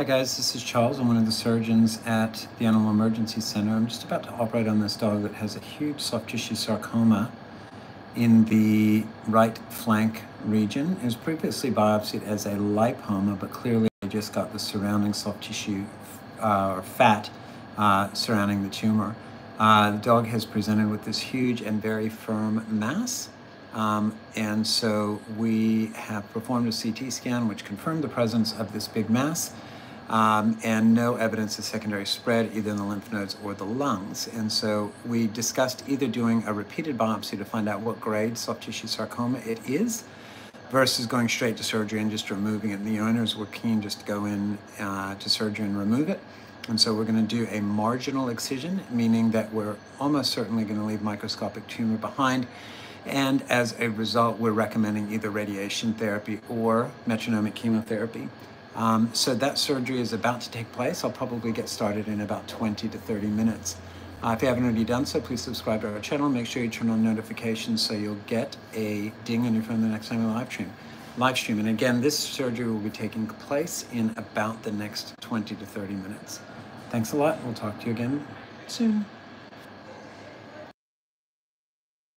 Hi guys, this is Charles. I'm one of the surgeons at the Animal Emergency Center. I'm just about to operate on this dog that has a huge soft tissue sarcoma in the right flank region. It was previously biopsied as a lipoma, but clearly I just got the surrounding soft tissue or fat surrounding the tumor. The dog has presented with this huge and very firm mass. And so we have performed a CT scan, which confirmed the presence of this big mass and no evidence of secondary spread either in the lymph nodes or the lungs. And so we discussed either doing a repeated biopsy to find out what grade soft tissue sarcoma it is versus going straight to surgery and just removing it. And the owners were keen just to go in to surgery and remove it. And so we're going to do a marginal excision, meaning that we're almost certainly going to leave microscopic tumor behind. And as a result, we're recommending either radiation therapy or metronomic chemotherapy. So that surgery is about to take place. I'll probably get started in about 20 to 30 minutes. If you haven't already done so, please subscribe to our channel. Make sure you turn on notifications so you'll get a ding on your phone the next time we live stream. And again, this surgery will be taking place in about the next 20 to 30 minutes. Thanks a lot. We'll talk to you again soon.